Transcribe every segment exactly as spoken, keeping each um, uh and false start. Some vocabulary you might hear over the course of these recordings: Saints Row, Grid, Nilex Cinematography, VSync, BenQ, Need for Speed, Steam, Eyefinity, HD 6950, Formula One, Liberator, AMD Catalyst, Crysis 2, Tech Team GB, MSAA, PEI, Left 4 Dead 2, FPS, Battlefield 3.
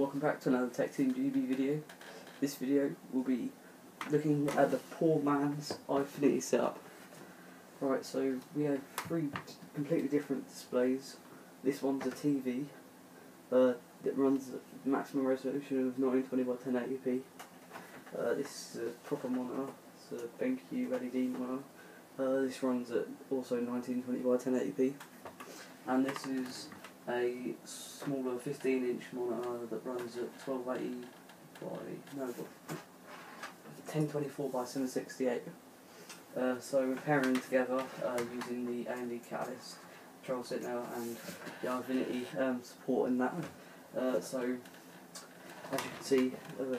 welcome back to another Tech Team G B video. This video will be looking at the poor man's Eyefinity setup. Right, so we have three completely different displays. This one's a T V uh, that runs a maximum resolution of nineteen twenty by ten eighty p. Uh, this is a proper monitor, it's a BenQ L E D monitor. Uh, this runs at also nineteen twenty by ten eighty p. And this is a smaller fifteen inch monitor that runs at twelve eighty by no, ten twenty-four by seven sixty-eight. Uh, so we're pairing together uh, using the A M D Catalyst trial set now and the Eyefinity um, support in that. Uh, so as you can see, uh,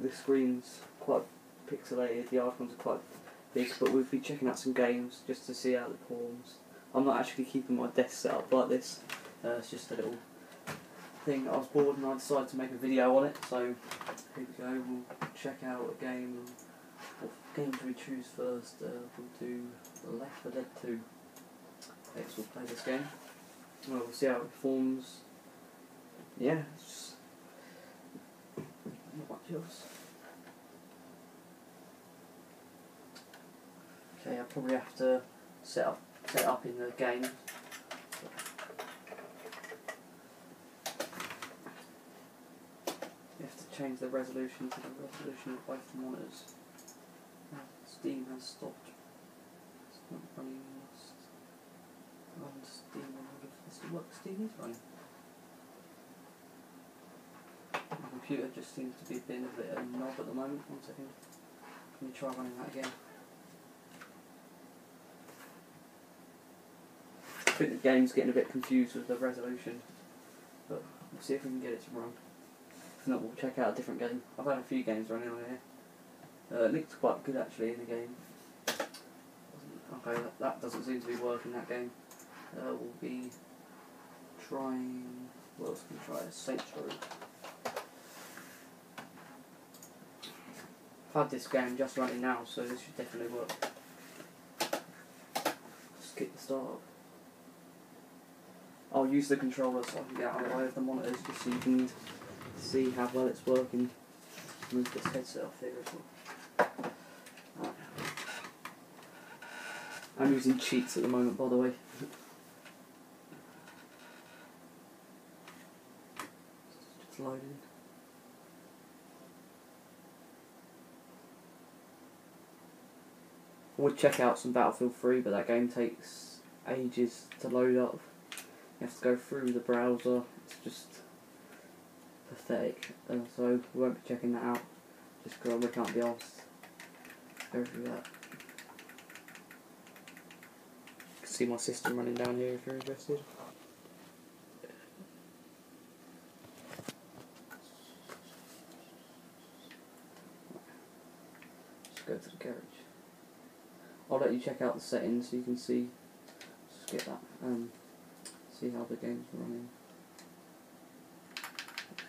the screen's quite pixelated, the icons are quite big, but we'll be checking out some games just to see how it performs. I'm not actually keeping my desk set up like this. Uh, it's just a little thing. I was bored and I decided to make a video on it, so here we go. We'll check out a game. What game do we choose first? Uh, we'll do Left four Dead two. Next we'll play this game. Well, we'll see how it performs. Yeah, it's not much else. Okay, I'll probably have to set up set up in the game. Change the resolution to the resolution of both monitors. Steam has stopped. It's not running. And Steam, I wonder if this will work. Steam is running. My computer just seems to be being a bit of a knob at the moment. One second. Let me try running that again. I think the game's getting a bit confused with the resolution, but we'll see if we can get it to run. If not, we'll check out a different game. I've had a few games running on here. Uh, it looks quite good actually in the game. Okay, that, that doesn't seem to be working, that game. Uh, we'll be trying... what else can we try? Saints Row. I've had this game just running now, so this should definitely work. Just get the start up. I'll use the controller so I can get out of the way of the monitors just so you can see how well it's working. Move this headset off here as well. Right. I'm using cheats at the moment, by the way. Just loading. I would check out some Battlefield three, but that game takes ages to load up. You have to go through the browser. It's just pathetic, uh, so we won't be checking that out just because we can't be arsed. Go through that. You can see my system running down here if you're interested. Just go to the garage. I'll let you check out the settings so you can see. Just get that. Um, see how the game's running.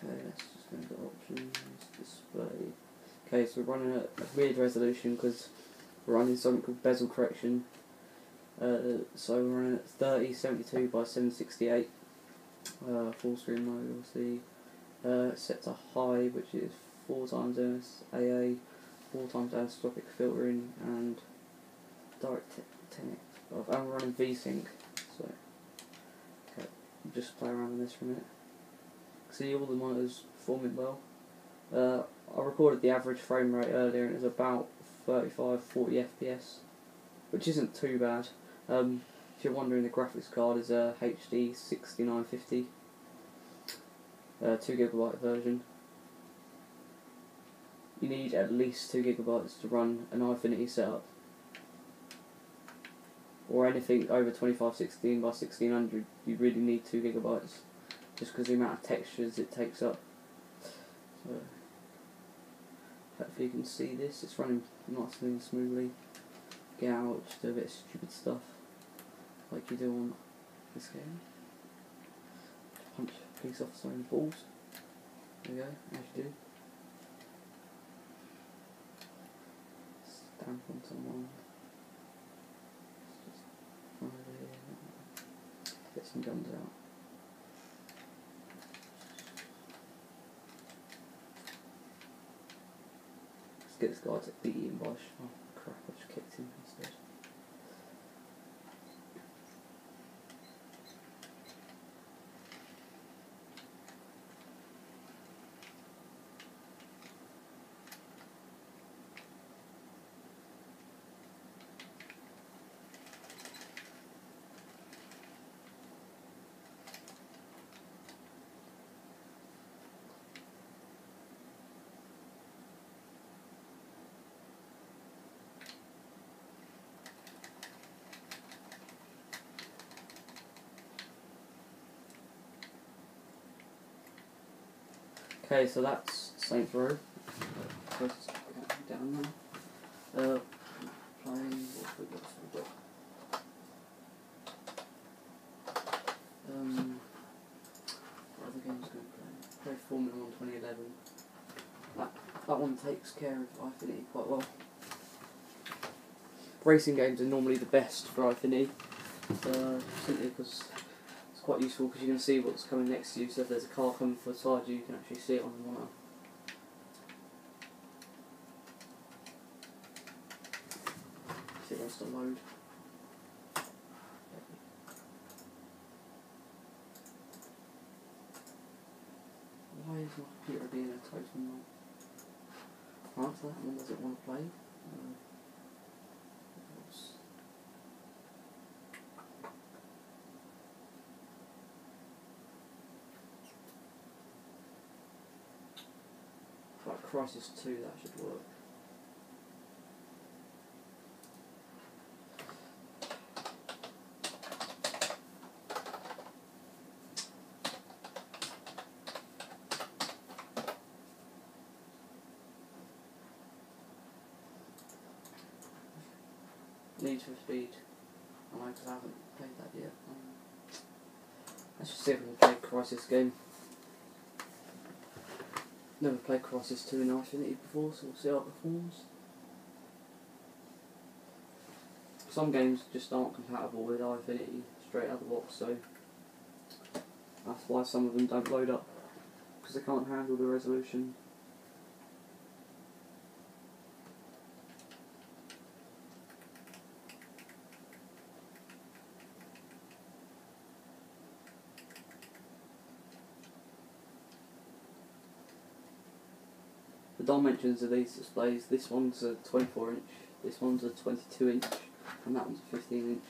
Okay, let's just go into options, display. Okay, so we're running at a weird resolution because we're running something called bezel correction. Uh, so we're running at thirty seventy-two by seven sixty-eight. Uh, full screen mode, obviously. Uh, set to high, which is four times M S A A, four times anisotropic filtering, and direct ten X. I'm running VSync, so okay, just play around with this for a minute. See, all the monitors performing well. Uh, I recorded the average frame rate earlier and it's about thirty-five to forty F P S, which isn't too bad. Um, if you're wondering, the graphics card is a H D sixty-nine fifty, uh, two gigabyte version. You need at least two gigabytes to run an Eyefinity setup, or anything over twenty-five sixteen by sixteen hundred, you really need two gigabytes. Just because the amount of textures it takes up. So, hopefully you can see this. It's running nicely and smoothly. Get out, just do a bit of stupid stuff like you do on this game. Punch a piece off some own balls. There you go, as you do. Stamp on someone. Just run over here. Get some guns out. get started beating Bosch. Oh crap, I just kicked him instead. Okay, so that's Saints Row. Let's get down now. Uh, playing what we got for what? Um, what other games can I play? Play Formula One twenty eleven. That that one takes care of Eyefinity quite well. Racing games are normally the best for Eyefinity, uh, simply because quite useful because you can see what's coming next to you, so if there's a car coming for the side you, you can actually see it on the monitor. See it wants to load. Why is my computer being a total knob? Answer that one, does it want to play? Uh, Crysis two, that should work. Need for Speed. I know because I haven't played that yet. Um, let's just see if we can play Crysis game. Never played Crysis two in Eyefinity before, so we'll see how it performs. Some games just aren't compatible with Eyefinity straight out of the box, so that's why some of them don't load up, because they can't handle the resolution. The dimensions of these displays, this one's a twenty-four inch, this one's a twenty-two inch, and that one's a fifteen inch.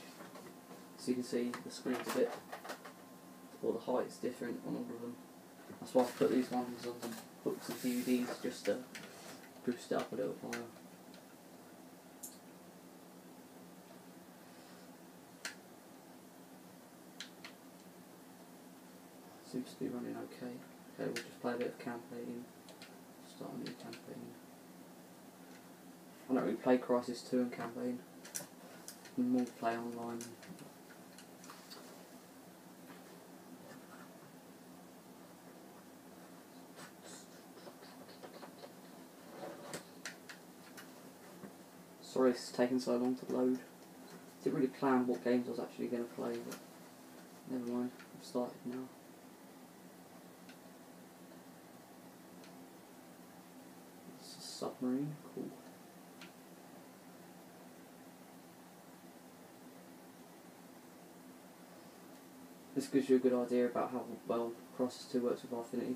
So you can see the screen's a bit, or the height's different on all of them. That's why I've put these ones on some books and D V Ds just to boost it up a little higher. Seems to be running okay. Okay, we'll just play a bit of campaign. Start a new campaign. I don't really play Crysis two and campaign. More play online. Sorry it's taken so long to load. I didn't really plan what games I was actually going to play, but never mind, I've started now. Submarine, cool. This gives you a good idea about how well Crysis two works with Eyefinity.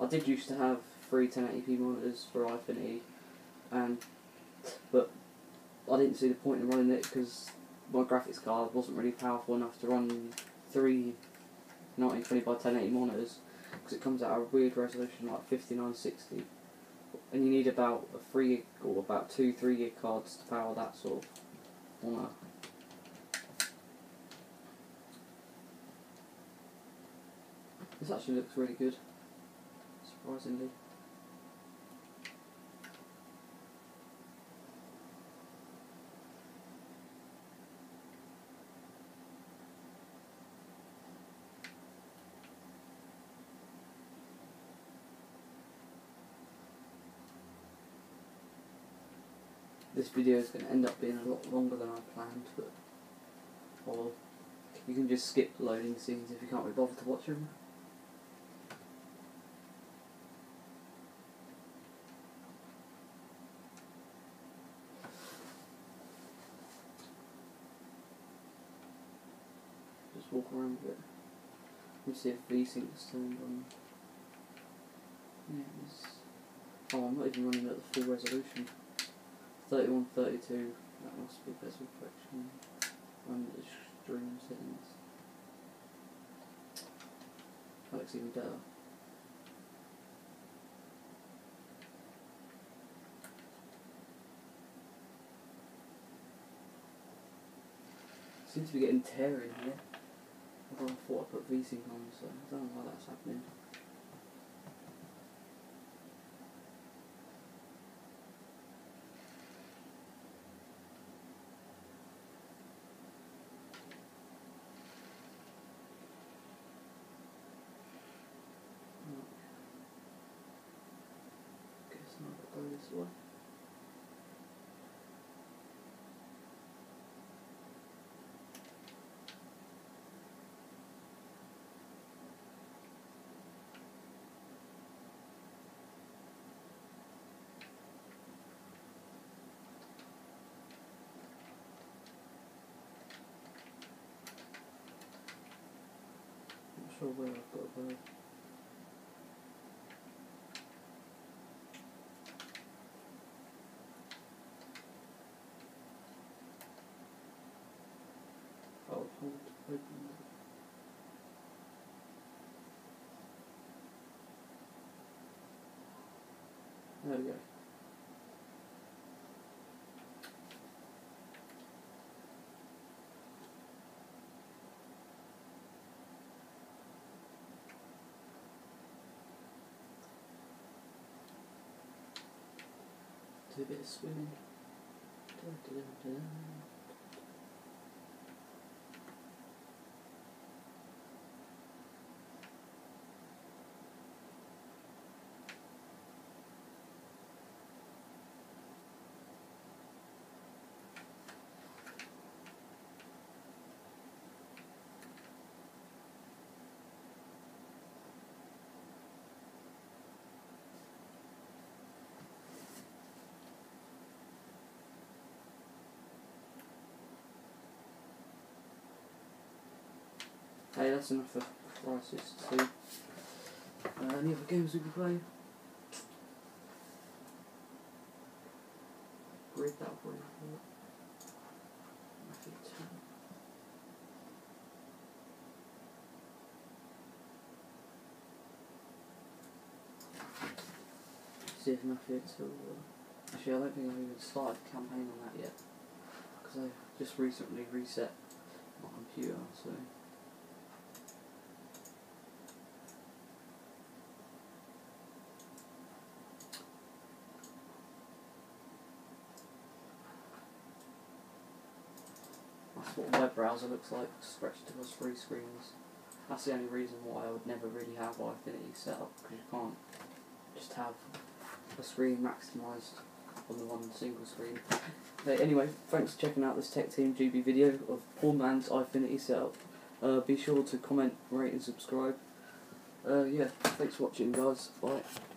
I did used to have three ten eighty p monitors for Eyefinity, and but I didn't see the point in running it because my graphics card wasn't really powerful enough to run three nineteen twenty by ten eighty monitors because it comes out at a weird resolution like fifty-nine sixty. And you need about a three gig or about two three gig cards to power that sort of monitor. This actually looks really good, surprisingly. This video is going to end up being a lot longer than I planned, but or you can just skip the loading scenes if you can't be bothered to watch them. walk around a bit. Let's see if VSync is turned on. Yeah, it's... Oh, I'm not even running at the full resolution. thirty-one thirty-two, that must be bezel correction. And extreme settings. That looks even better. Seems to be getting teary here. I thought I put VSync on, so I don't know why that's happening. I guess I'm not going to go this way. I'm not sure where I've got to go. I'll hold open. There we go. A bit of swimming. Da, da, da, da. Hey, that's enough for Crysis two. Uh, any other games we can play? Grid, that one. I think two. See if Mafia two. Uh, actually, I don't think I've even started a campaign on that yet. Because I just recently reset my computer, so. What my browser looks like, stretched across three screens. That's the only reason why I would never really have Eyefinity set up, because you can't just have a screen maximised on the one single screen. But anyway, thanks for checking out this Tech Team G B video of poor man's Eyefinity setup. Uh, be sure to comment, rate and subscribe. Uh, yeah, thanks for watching guys, bye.